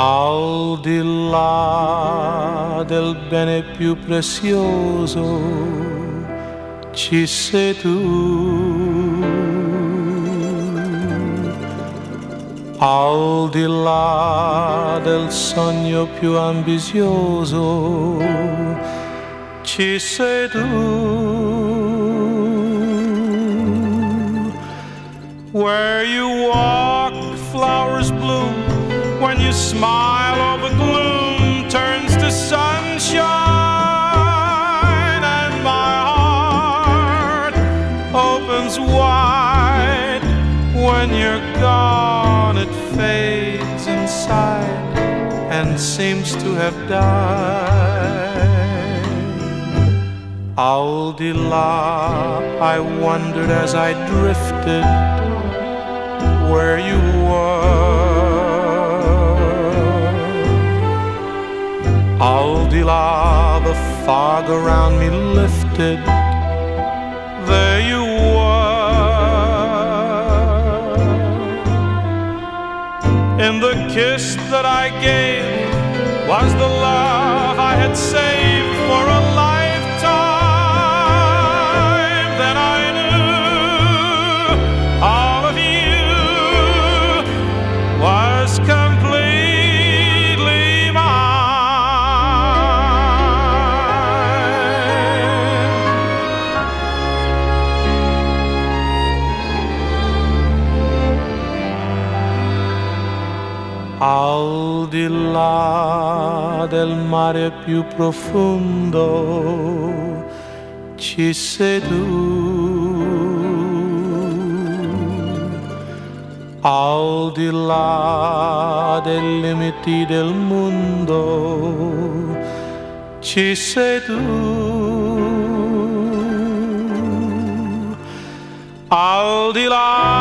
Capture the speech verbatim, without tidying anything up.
Al di là del bene più prezioso ci sei tu. Al di là del sogno più ambizioso ci sei tu. Where you walk, flowers bloom. When you smile, all the gloom turns to sunshine, and my heart opens wide. When you're gone, it fades inside and seems to have died. Al di là, I wondered as I drifted where you were. Al di là, the fog around me lifted, there you were. In the kiss that I gave was the love I had saved for a lifetime. Then I knew all of you was complete. Al di là del mare più profondo ci sei tu. Al di là dei limiti del mondo ci sei tu. Al di là